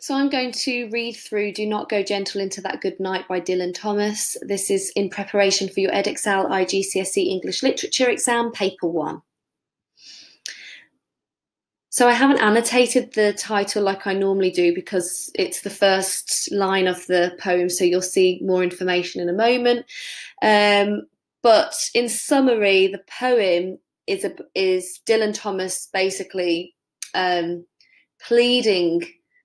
So I'm going to read through Do Not Go Gentle Into That Good Night by Dylan Thomas. This is in preparation for your Edexcel IGCSE English Literature exam, paper 1. So I haven't annotated the title like I normally do because it's the first line of the poem, so you'll see more information in a moment. But in summary, the poem is Dylan Thomas basically pleading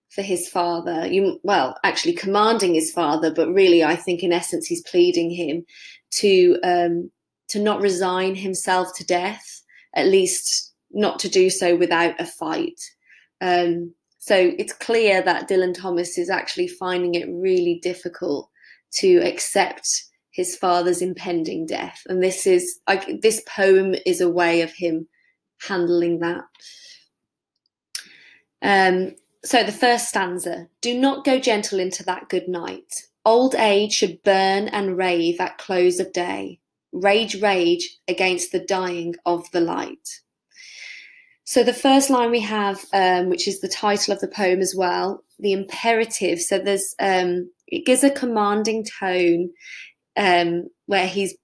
for his father, actually commanding his father, but really I think in essence he's pleading him to not resign himself to death, at least not to do so without a fight. So it's clear that Dylan Thomas is actually finding it really difficult to accept his father's impending death, and this poem is a way of him handling that. So the first stanza: do not go gentle into that good night. Old age should burn and rave at close of day. Rage, rage against the dying of the light. So the first line we have, which is the title of the poem as well, the imperative. So there's it gives a commanding tone where he's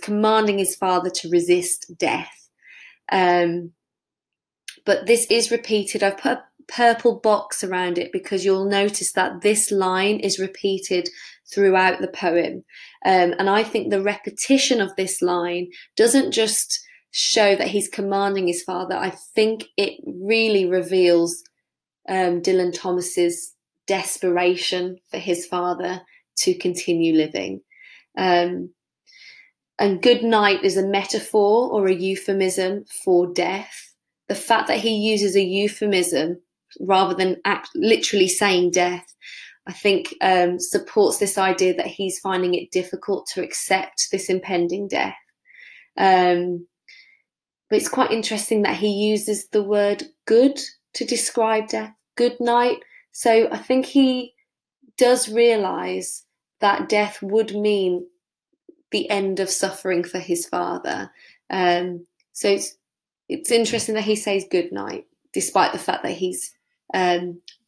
commanding his father to resist death. But this is repeated. I've put a purple box around it because you'll notice that this line is repeated throughout the poem. And I think the repetition of this line doesn't just show that he's commanding his father. I think it really reveals Dylan Thomas's desperation for his father to continue living. And good night is a metaphor or a euphemism for death. The fact that he uses a euphemism rather than literally saying death, I think supports this idea that he's finding it difficult to accept this impending death. But it's quite interesting that he uses the word good to describe death, good night. So I think he does realise that death would mean the end of suffering for his father. So it's interesting that he says good night, despite the fact that he's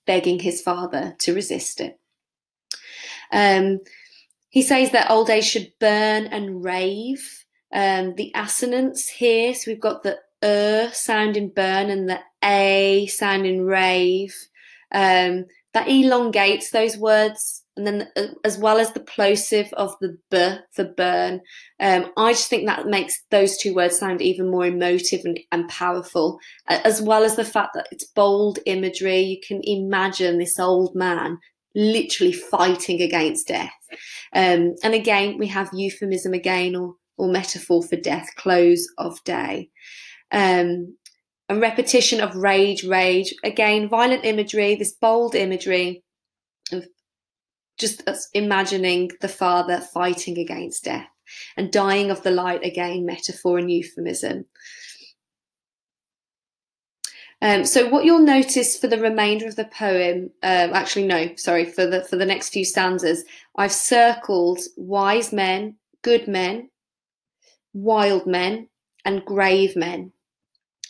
begging his father to resist it. He says that old age should burn and rave. The assonance here, so we've got the sound in burn and the a sound in rave. That elongates those words, and then as well as the plosive of the b for burn. I just think that makes those two words sound even more emotive and powerful, as well as the fact that it's bold imagery. You can imagine this old man literally fighting against death. And again, we have euphemism again, or metaphor for death, close of day. A repetition of rage, rage. Again, violent imagery, this bold imagery of just us imagining the father fighting against death. And dying of the light, again, metaphor and euphemism. So what you'll notice for the remainder of the poem, for the next few stanzas, I've circled wise men, good men, wild men and grave men.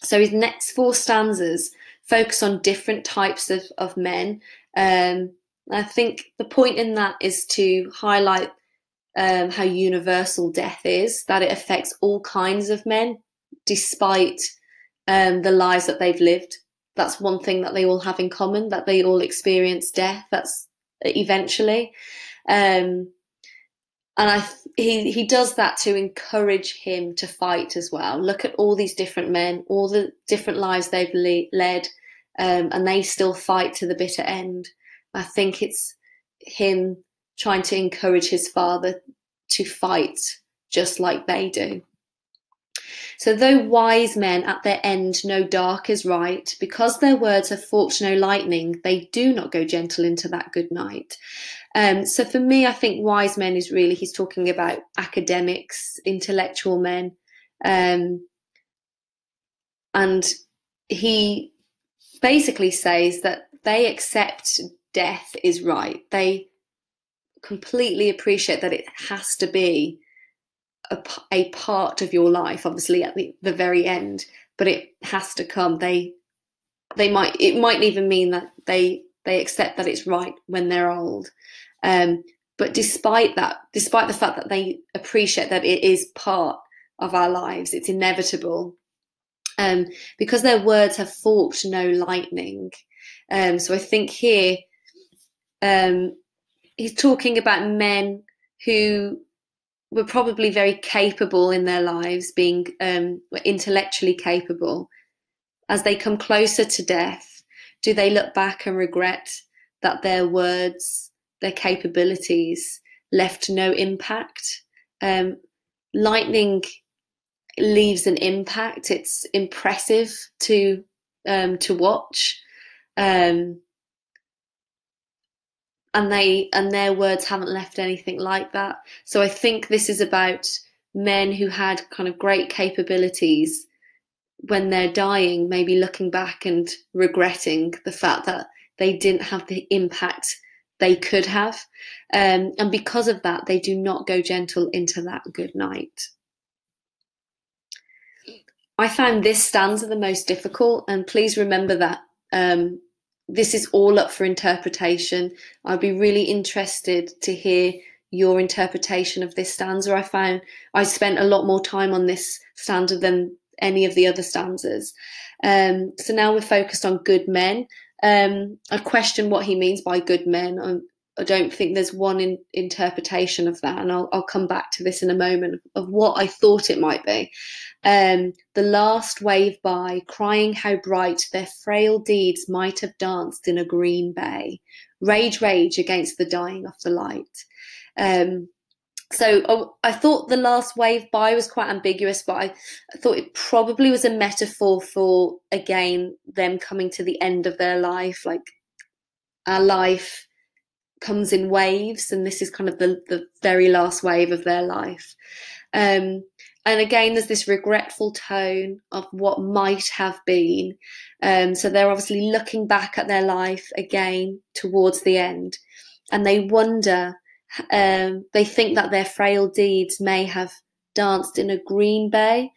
So his next four stanzas focus on different types of men. I think the point in that is to highlight how universal death is, that it affects all kinds of men despite the lives that they've lived. That's one thing that they all have in common, that they all experience death. That's eventually. And he does that to encourage him to fight as well. Look at all these different men, all the different lives they've led, and they still fight to the bitter end. I think it's him trying to encourage his father to fight just like they do. So though wise men at their end know dark is right, because their words have forked no lightning, they do not go gentle into that good night. So for me, I think wise men is really, he's talking about academics, intellectual men. And he basically says that they accept death is right. They completely appreciate that it has to be a part of your life, obviously at the very end, but it has to come. It might even mean that they They accept that it's right when they're old. But despite that, despite the fact that they appreciate that it is part of our lives, it's inevitable, because their words have forked no lightning. So I think here he's talking about men who were probably very capable in their lives, being were intellectually capable. As they come closer to death, do they look back and regret that their words, their capabilities left no impact? Lightning leaves an impact. It's impressive to watch, and their words haven't left anything like that. So I think this is about men who had kind of great capabilities, when they're dying, maybe looking back and regretting the fact that they didn't have the impact they could have. And because of that, they do not go gentle into that good night. I found this stanza the most difficult, and please remember that this is all up for interpretation. I'd be really interested to hear your interpretation of this stanza. I found I spent a lot more time on this stanza than any of the other stanzas. So now we're focused on good men. I question what he means by good men. I don't think there's one interpretation of that, and I'll come back to this in a moment of what I thought it might be. The last wave by, crying how bright their frail deeds might have danced in a green bay. Rage, rage against the dying of the light. So I thought the last wave by was quite ambiguous, but I thought it probably was a metaphor for, again, them coming to the end of their life. Like, our life comes in waves, and this is kind of the very last wave of their life. And again, there's this regretful tone of what might have been. So they're obviously looking back at their life again towards the end, and they wonder, they think that their frail deeds may have danced in a green bay.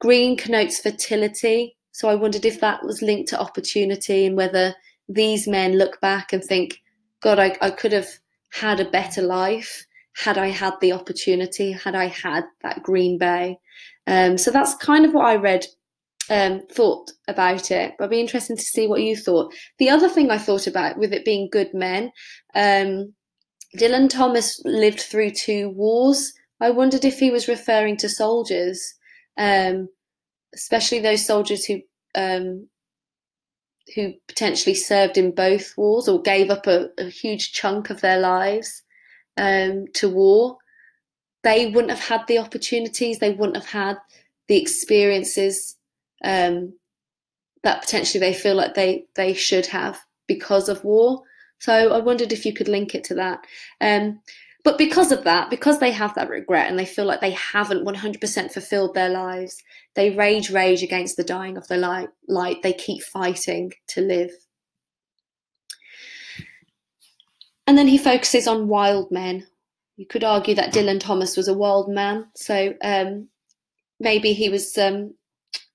Green connotes fertility, so I wondered if that was linked to opportunity, and whether these men look back and think, God, I could have had a better life had I had the opportunity, had I had that green bay. So that's kind of what I read, thought about it. But it'd be interesting to see what you thought. The other thing I thought about with it being good men, Dylan Thomas lived through 2 wars. I wondered if he was referring to soldiers, especially those soldiers who potentially served in both wars, or gave up a huge chunk of their lives to war. They wouldn't have had the opportunities, they wouldn't have had the experiences that potentially they feel like they should have because of war. So I wondered if you could link it to that. But because of that, because they have that regret and they feel like they haven't 100% fulfilled their lives, they rage, rage against the dying of the light. They keep fighting to live. And then he focuses on wild men. You could argue that Dylan Thomas was a wild man. So maybe he was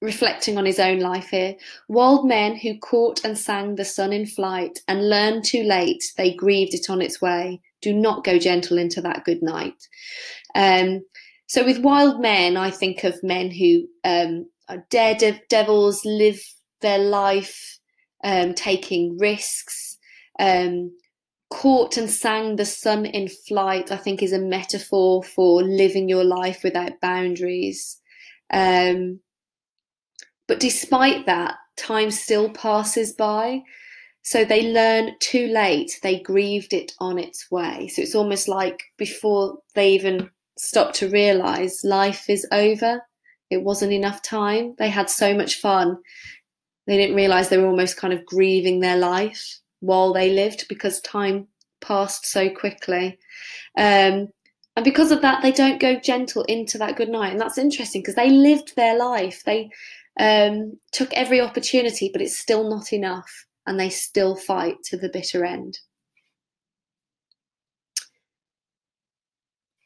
reflecting on his own life here. Wild men who caught and sang the sun in flight, and learned too late they grieved it on its way. Do not go gentle into that good night. So with wild men, I think of men who are daredevils, live their life taking risks. Caught and sang the sun in flight, I think, is a metaphor for living your life without boundaries. But despite that, time still passes by. So they learn too late, they grieved it on its way. So it's almost like before they even stop to realise life is over, it wasn't enough time. They had so much fun. They didn't realise they were almost kind of grieving their life while they lived, because time passed so quickly. And because of that, they don't go gentle into that good night. And that's interesting, because they lived their life. They took every opportunity, but it's still not enough. And they still fight to the bitter end.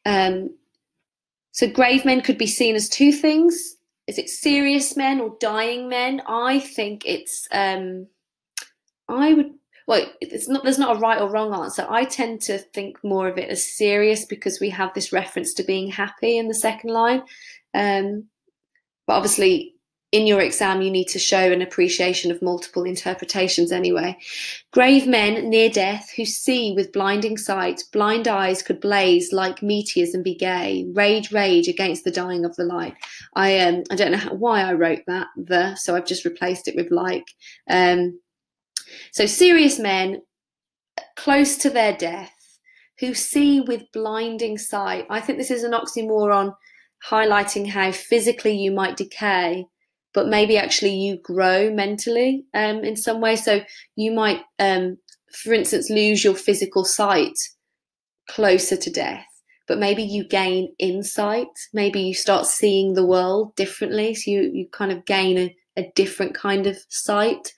So grave men could be seen as 2 things. Is it serious men or dying men? I think it's, I would, well, it's not, there's not a right or wrong answer. I tend to think more of it as serious because we have this reference to being happy in the second line. But obviously in your exam, you need to show an appreciation of multiple interpretations anyway. Grave men near death who see with blinding sight, blind eyes could blaze like meteors and be gay. Rage, rage against the dying of the light. I don't know why I wrote that, the, so I've just replaced it with like. So serious men close to their death who see with blinding sight. I think this is an oxymoron highlighting how physically you might decay, but maybe actually you grow mentally in some way. So you might, for instance, lose your physical sight closer to death, but maybe you gain insight. Maybe you start seeing the world differently. So you kind of gain a different kind of sight.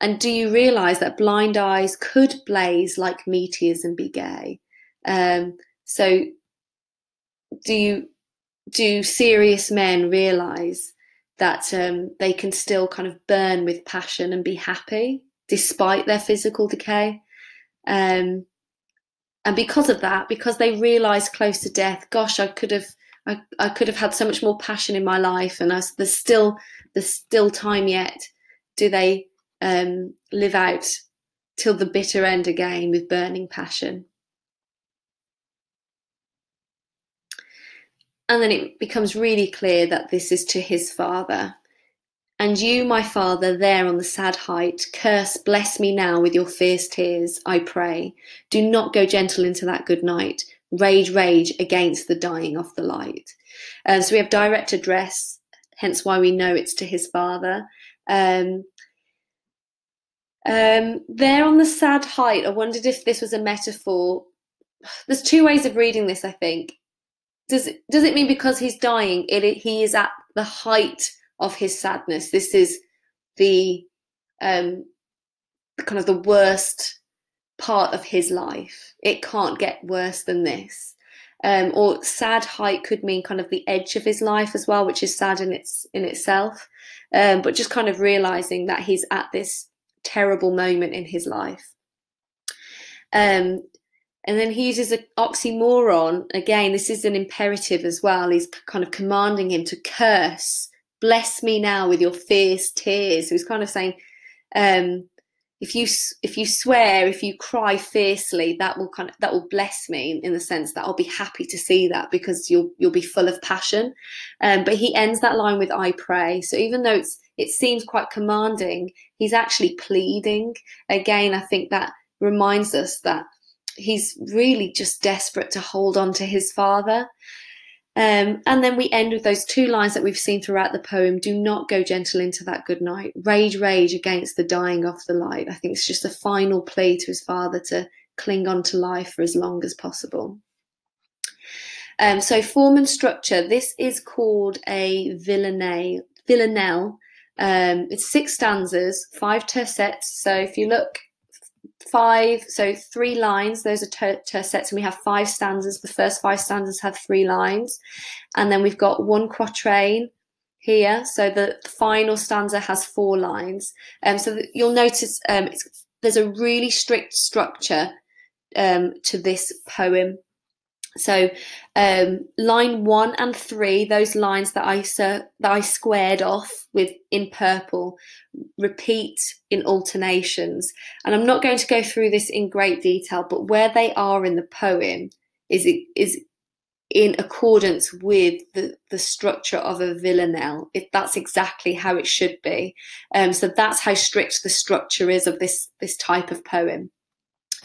And do you realize that blind eyes could blaze like meteors and be gay? So do serious men realize that they can still kind of burn with passion and be happy despite their physical decay? And because of that, because they realize close to death, gosh, I could have had so much more passion in my life, and there's still time yet. Do they live out till the bitter end again with burning passion? And then it becomes really clear that this is to his father. And you, my father, there on the sad height, curse, bless me now with your fierce tears, I pray. Do not go gentle into that good night. Rage, rage against the dying of the light. So we have direct address, hence why we know it's to his father. There on the sad height, I wondered if this was a metaphor. There's two ways of reading this, I think. Does it mean because he's dying, he is at the height of his sadness? This is the kind of the worst part of his life. It can't get worse than this. Or sad height could mean kind of the edge of his life as well, which is sad in itself. But just kind of realizing that he's at this terrible moment in his life. And then he uses an oxymoron. Again, this is an imperative as well. He's kind of commanding him to curse. Bless me now with your fierce tears. So he's kind of saying, if you swear, if you cry fiercely, that will bless me, in the sense that I'll be happy to see that because you'll be full of passion. But he ends that line with I pray. So even though it seems quite commanding, he's actually pleading. Again, I think that reminds us that he's really just desperate to hold on to his father. And then we end with those two lines that we've seen throughout the poem. Do not go gentle into that good night. Rage, rage against the dying of the light. I think it's just a final plea to his father to cling on to life for as long as possible. So form and structure. This is called a villanelle. It's 6 stanzas, 5 tercets. So if you look, 5, so 3 lines, those are tercets, and we have 5 stanzas. The first 5 stanzas have 3 lines, and then we've got 1 quatrain here, so the final stanza has 4 lines. So you'll notice there's a really strict structure to this poem. So line 1 and 3, those lines that I squared off with in purple, repeat in alternations. And I'm not going to go through this in great detail, but where they are in the poem is in accordance with the structure of a villanelle. If that's exactly how it should be. So that's how strict the structure is of this type of poem.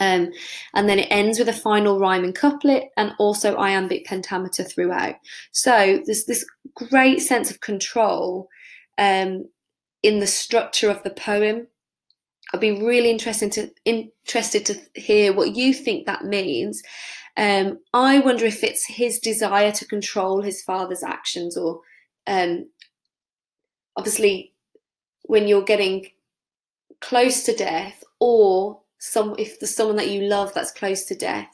And then it ends with a final rhyme and couplet, and also iambic pentameter throughout. So there's this great sense of control in the structure of the poem. I'd be really interested to hear what you think that means. I wonder if it's his desire to control his father's actions, or obviously when you're getting close to death, or if there's someone that you love that's close to death,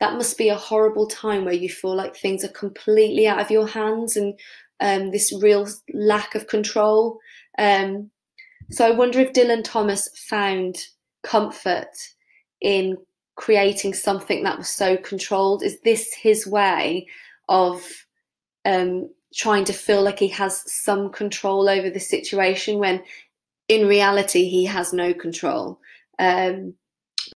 that must be a horrible time where you feel like things are completely out of your hands, and this real lack of control. So I wonder if Dylan Thomas found comfort in creating something that was so controlled? Is this his way of trying to feel like he has some control over the situation when in reality he has no control?